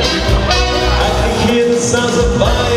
I can hear the sounds of fire.